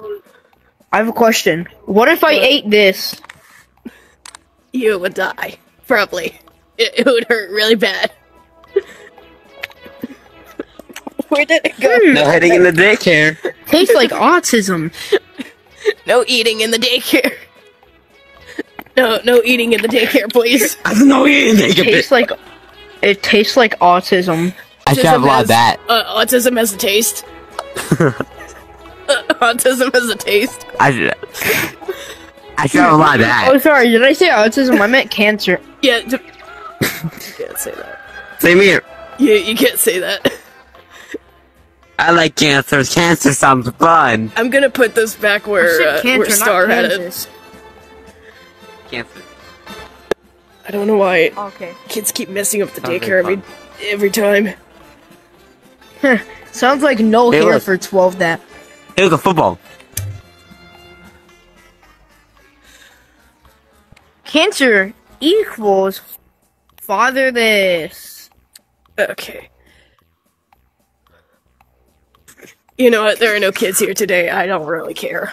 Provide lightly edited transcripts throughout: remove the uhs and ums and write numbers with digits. I have a question. What if I ate this? You would die. Probably. It would hurt really bad. Where did it go? No heading in the daycare. Tastes like autism. No eating in the daycare. No eating in the daycare, please. No eating in the daycare. It tastes like autism. I should have allowed that. Autism has a taste. Autism has a taste. I should have allowed that. Oh, sorry. Did I say autism? I meant cancer. Yeah. You can't say that. Same here. You can't say that. I like cancer. Cancer sounds fun. I'm gonna put this back where Star had it. Cancer. I don't know why. Okay. Kids keep messing up the daycare every time. Huh. Sounds like no hair for 12. That. It was a football. Cancer equals father this. Okay. You know what? There are no kids here today. I don't really care.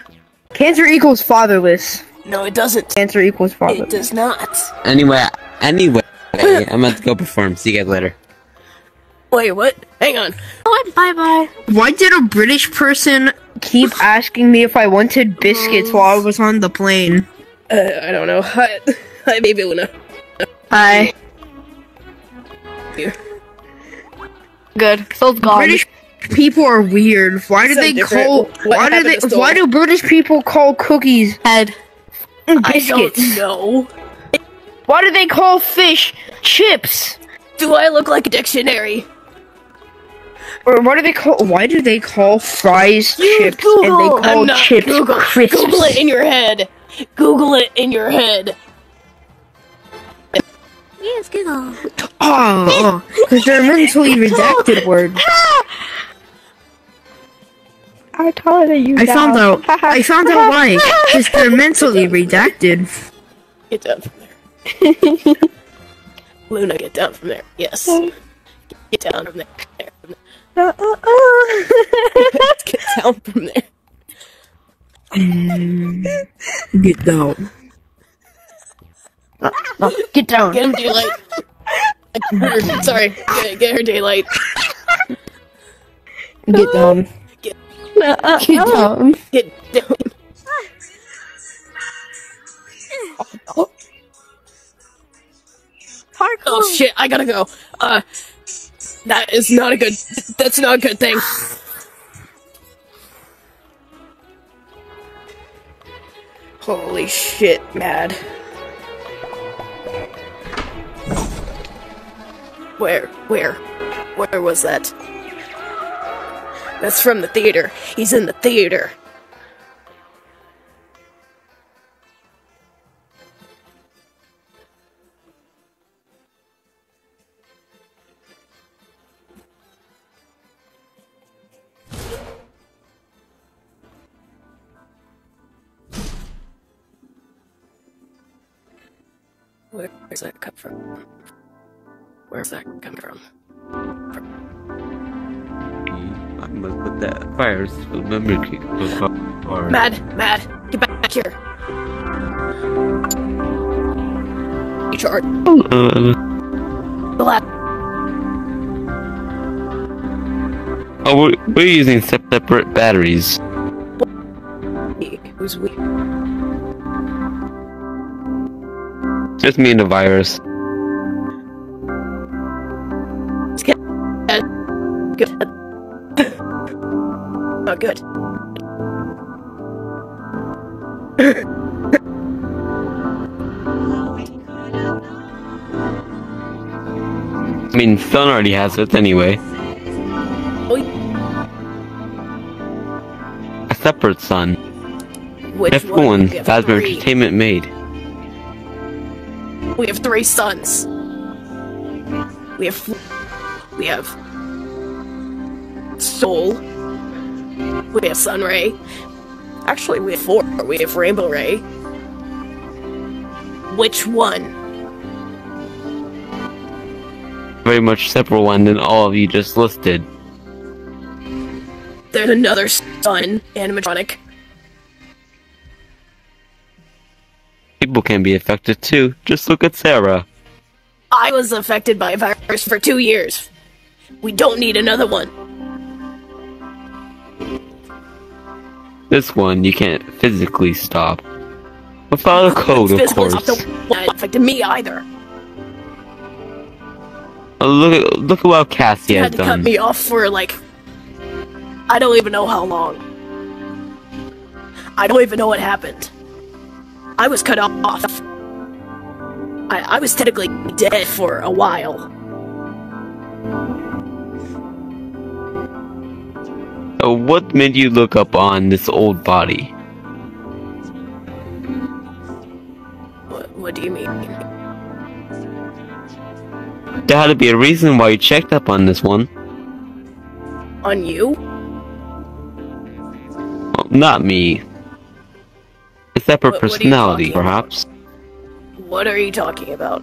Cancer equals fatherless. No, it doesn't. Cancer equals fatherless. It does not. Anyway, I'm about to go perform. See you guys later. Wait, what? Hang on. Oh, bye-bye. Why did a British person keep asking me if I wanted biscuits while I was on the plane? I don't know. Hi, baby Luna. Hi. Here. Good. So gone. British people are weird. Why do they call? Why do British people call cookies head biscuits? I don't know. Why do they call fish chips? Do I look like a dictionary? Or what do they call? Why do they call fries chips and they call chips crisps? Google it in your head. Google it in your head. Yes, Google. Oh, because they're mentally redacted words. I told you. I found out why. Because they're mentally redacted. Get down from there, Luna. Get down from there. Yes. Get down from there. Get down from there. Get down. Get down. Get him daylight. Sorry. Get her daylight. Get down. Get down. Oh shit, I gotta go. That is not a good. That's not a good thing. Holy shit, Mad. Where was that? That's from the theater. He's in the theater. Where's that come from? Where's that come from? I must put that fire memory key before. Mad, get back here. You charge. Oh, we're using separate batteries. Who's we? Just me and the virus. Not good. I mean, Sun already has it anyway. A separate Sun. Which one? Phasma Entertainment made. We have 3 suns. We have Soul. We have Sun Ray. Actually, we have 4. We have Rainbow Ray. Which one? Very much separate one than all of you just listed. There's another sun animatronic. People can be affected too. Just look at Sarah. I was affected by a virus for 2 years. We don't need another one. This one you can't physically stop. Without a code, of course. Not affected me either. Look at what Cassie has done. Had to cut me off for like... I don't even know how long. I don't even know what happened. I was cut off. I was technically dead for a while. So what made you look up on this old body? What do you mean? There had to be a reason why you checked up on this one. On you? Well, not me. A separate personality, perhaps. What are you talking about?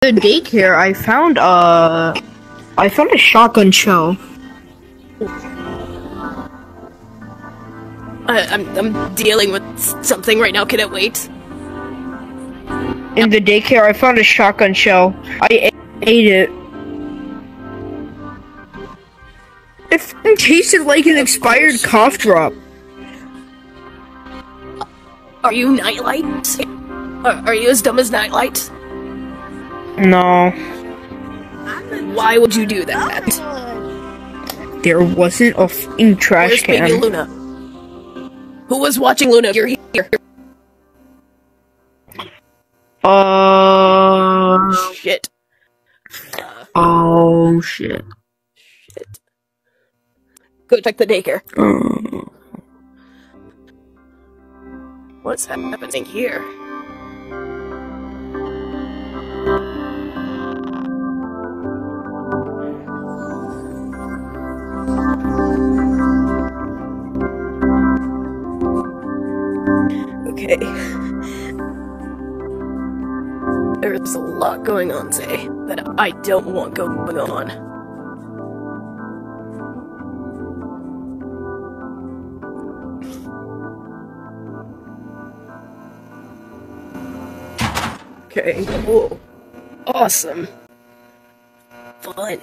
The daycare, I found a shotgun shell. I'm dealing with something right now. Can it wait? In the daycare, I found a shotgun shell. I ate it. It tasted like an expired cough drop. Are you Nightlight? Are you as dumb as Nightlight? No. Why would you do that? There wasn't a f***ing trash can. Where's baby Luna? Who was watching Luna? You're here. Oh shit. Oh shit. Shit. Go check the daycare. What's happening here? Okay. There's a lot going on today that I don't want going on. Okay, cool. Awesome. Fun.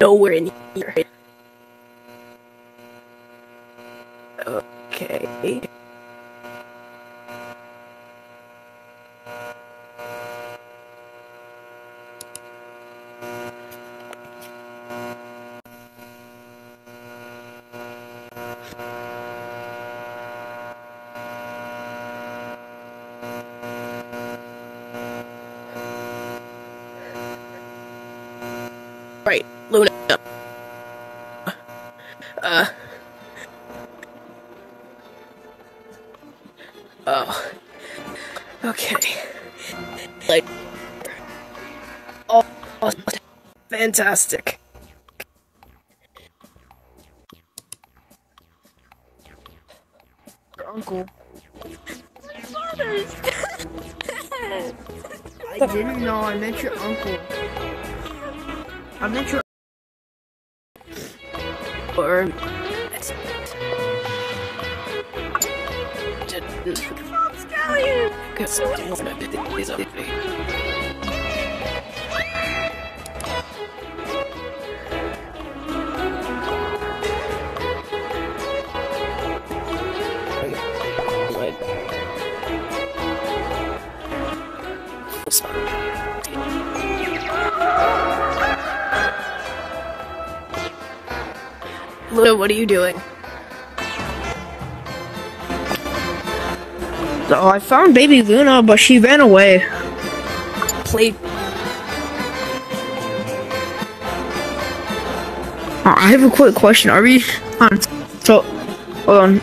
Nowhere in here. Okay. Right, Luna. Oh. Okay. Like. Oh, fantastic. Your uncle. My father's dead. I didn't know. I meant your uncle. I meant your. Or. Luna, what are you doing? Oh, I found baby Luna, but she ran away. Played. I have a quick question. Are we on? So, hold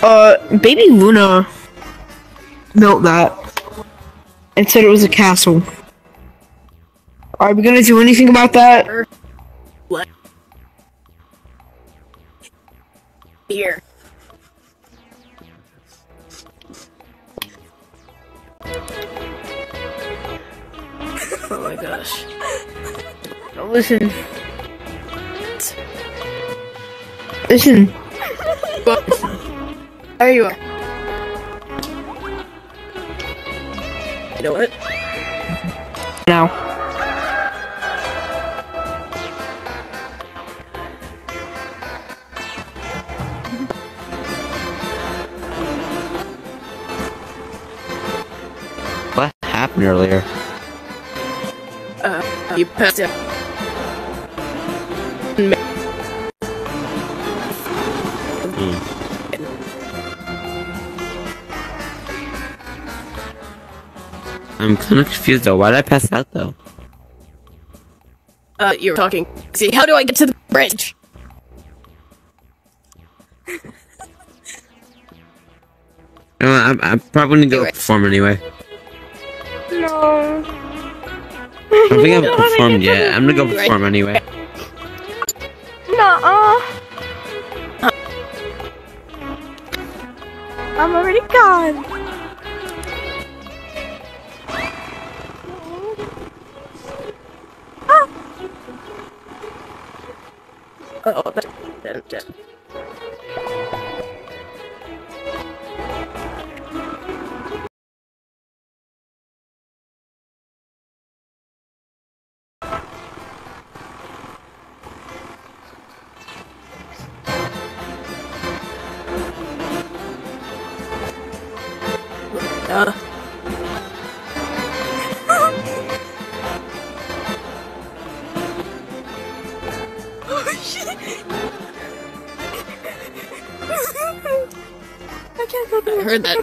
on. Baby Luna built that and said it was a castle. Are we gonna do anything about that? What? here. Oh my gosh. Now listen. Listen. There you are. You know what? Now. What happened earlier? You passed out. I'm kind of confused though. Why did I pass out though? You're talking. See, how do I get to the bridge? I probably need to go perform anyway. No. I don't think I've performed yet. I'm gonna go perform anyway. Nuh-uh. I'm already gone. Oh, that's dead. Oh shit! I can't go through. I heard that.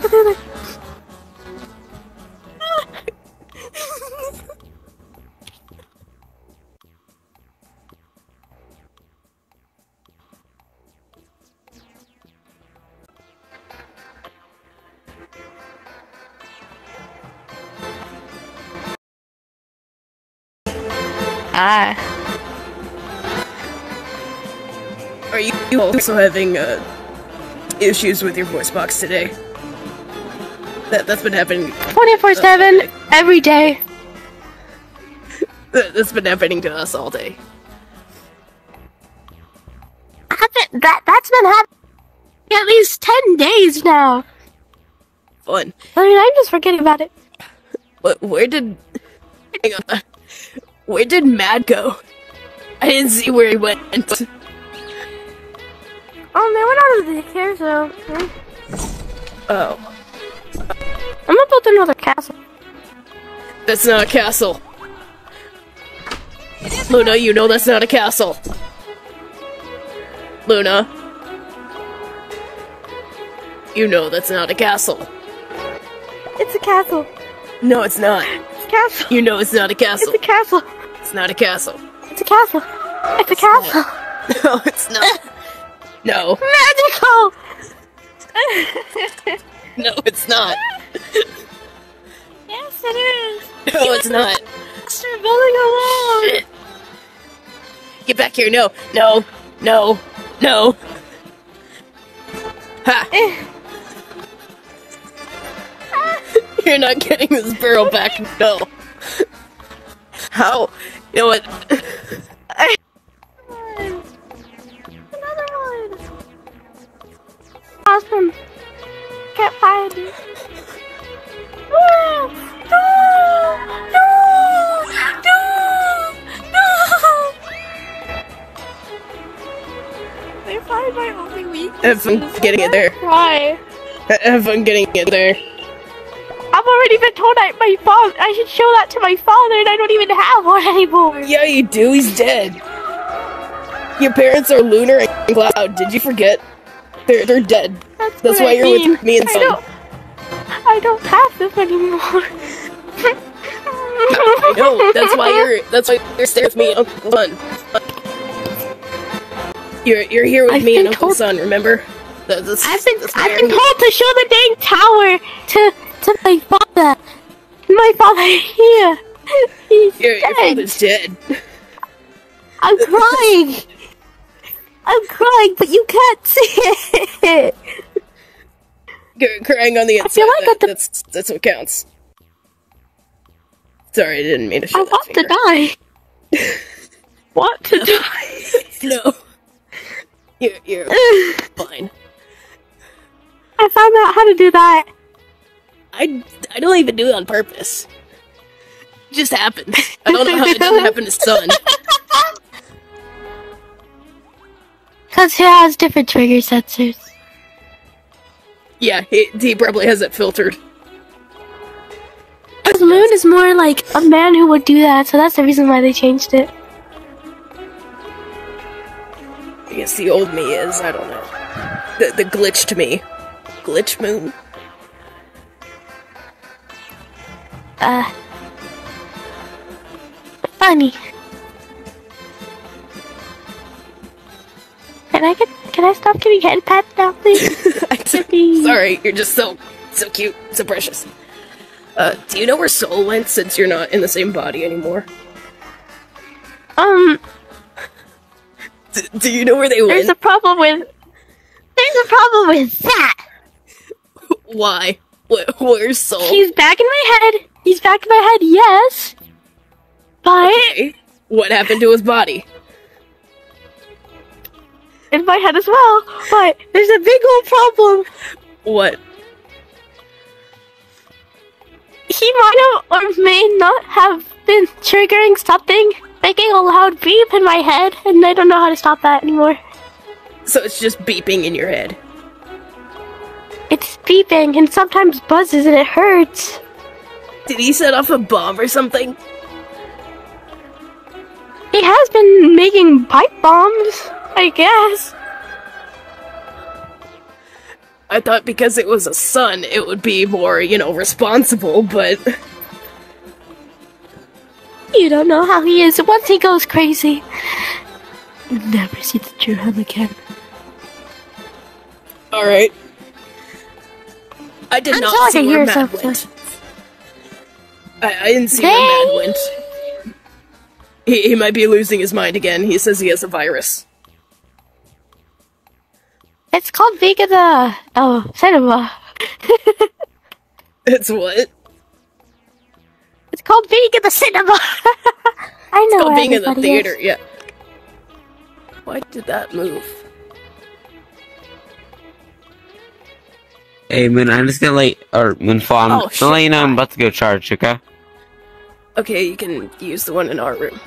Are you also having issues with your voice box today? That's been happening 24/7 every day. That's been happening to us all day. That's been happening at least 10 days now. Fun. I mean, I'm just forgetting about it. But where did? Hang on. Where did Mad go? I didn't see where he went. Oh, they went out of the carousel. Oh. I'm gonna build another castle. That's not a castle. Luna, you know that's not a castle. Luna. You know that's not a castle. It's a castle. No, it's not. It's a castle. You know it's not a castle. It's a castle. It's not a castle. It's a castle. It's a castle. No, it's not. No. Magical! No, it's not. Yes, it is. No, it's not. Monster building a wall. Shit. Get back here. No. No. No. No. Ha. You're not getting this barrel back. No. How? You know what? Awesome. Can't find it. No! No! No! No! No! They find my only weakness. Have fun getting it there. Why? Have fun getting it there. I've already been told I should show that to my father, and I don't even have one anymore. Yeah, you do. He's dead. Your parents are Lunar and Cloud. Did you forget? They're dead. That's why you're with me and Sun. I don't have them anymore. I know. That's why you're staying with me, Uncle Sun. You're here with me and Uncle Sun. Remember? I've been told to show the dang tower to my father. My father here. He's dead. Your father's dead. I'm crying. I'm crying, but you can't see it. Crying on the inside. I feel like that's what counts. Sorry, I didn't mean to show that finger. I want to die. Want to die? No. You're fine. I found out how to do that. I don't even do it on purpose. It just happened. I don't know how it didn't happen to Sun. Because he has different trigger sensors. Yeah, he probably has it filtered. Because Moon is more like a man who would do that, so that's the reason why they changed it. I guess the old me is, I don't know. The glitched me. Glitch Moon? Funny. Can I stop getting head pats now, please? Sorry, you're just so cute, so precious. Do you know where Soul went since you're not in the same body anymore? Do you know where they went? There's a problem with that! Why? Where's Soul? He's back in my head! He's back in my head, yes! But... Okay. What happened to his body? In my head as well, but there's a big old problem. What? He might have or may not have been triggering something, making a loud beep in my head, and I don't know how to stop that anymore. So it's just beeping in your head? It's beeping, and sometimes buzzes, and it hurts. Did he set off a bomb or something? He has been making pipe bombs, I guess. I thought because it was a son, it would be more, you know, responsible, but... You don't know how he is once he goes crazy. You'll never see the true him again. Alright. I did I'm not see where Mad went. I didn't see where Mad went. He might be losing his mind again. He says he has a virus. It's called Vega the... Oh, cinema. It's what? It's called being in the cinema! I know. It's called being in the theater, yeah. Why did that move? Hey, Moon, I'm just gonna Moonfall, I'm just gonna let you know I'm about to go charge, okay? Okay, you can use the one in our room.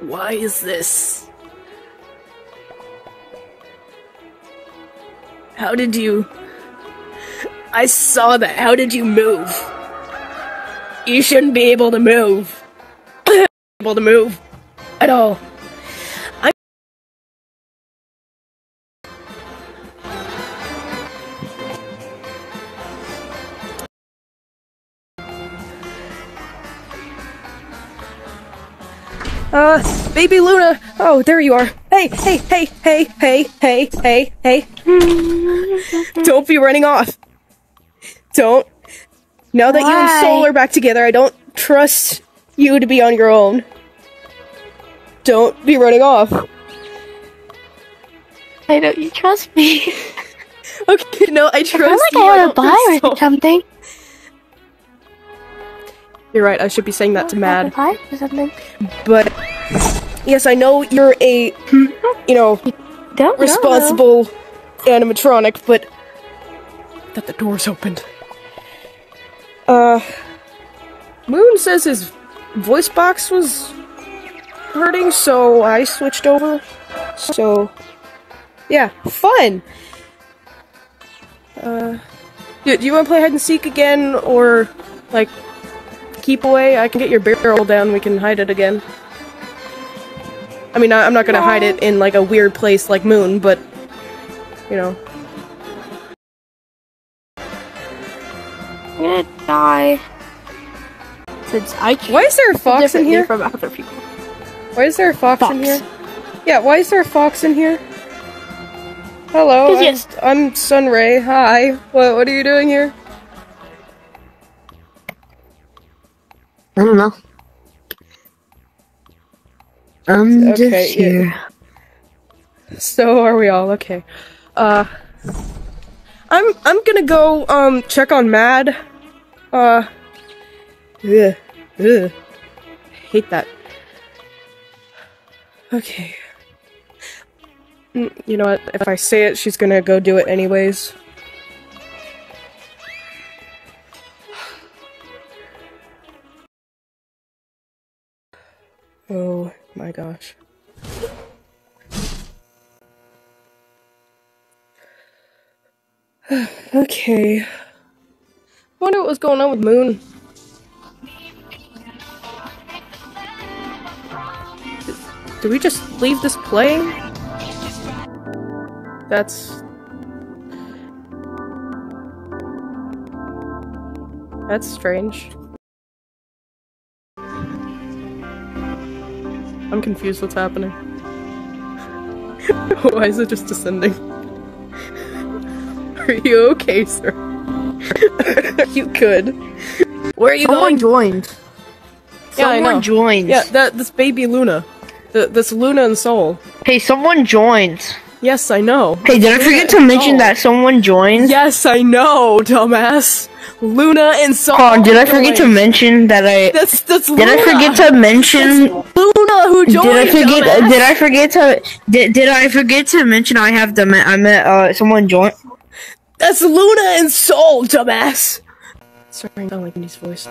Why is this? How did you... I saw that. How did you move? You shouldn't be able to move. Able to move. At all. I'm... Baby Luna! Oh, there you are. Hey, hey, hey, hey, hey, hey, hey, hey. Don't be running off. Don't. Now that you and Soul are back together, I don't trust you to be on your own. Don't be running off. Why don't you trust me? Okay, no, I trust you. I have a buy or something. You're right, I should be saying that to Mad. But... Yes, I know you're a, you know, responsible animatronic, but... That the door's opened. Moon says his voice box was hurting, so I switched over. So... Yeah, fun! Do you want to play hide and seek again, or, like... Keep away. I can get your barrel down. We can hide it again. I mean, I'm not gonna hide it in like a weird place like Moon, but you know. I'm gonna die. Since I can't. Why is there a fox in here? From other people. Why is there a fox in here? Yeah. Why is there a fox in here? Hello. I'm Sunray. Hi. What are you doing here? I don't know. I'm okay, just here. Yeah. So are we all, okay. I'm gonna go, check on Mad. Ugh. Hate that. Okay. You know what, if I say it, she's gonna go do it anyways. Oh my gosh. Okay. Wonder what was going on with Moon. Do we just leave this playing? That's strange. I'm confused what's happening. Why is it just descending? Are you okay, sir? You good. Where are you going? Someone joined. Yeah, someone joined. Yeah, this baby Luna. This Luna and Soul. Hey, someone joined. Yes, I know. Hey, did I forget to mention that someone joined? Yes, I know, dumbass. Luna and Soul. Oh, did I forget to mention that I? That's Luna. Did I forget to mention Luna who joined? Did I forget to mention I have the? I met someone joined. That's Luna and Soul, dumbass. Sorry, I don't like Minnie's voice.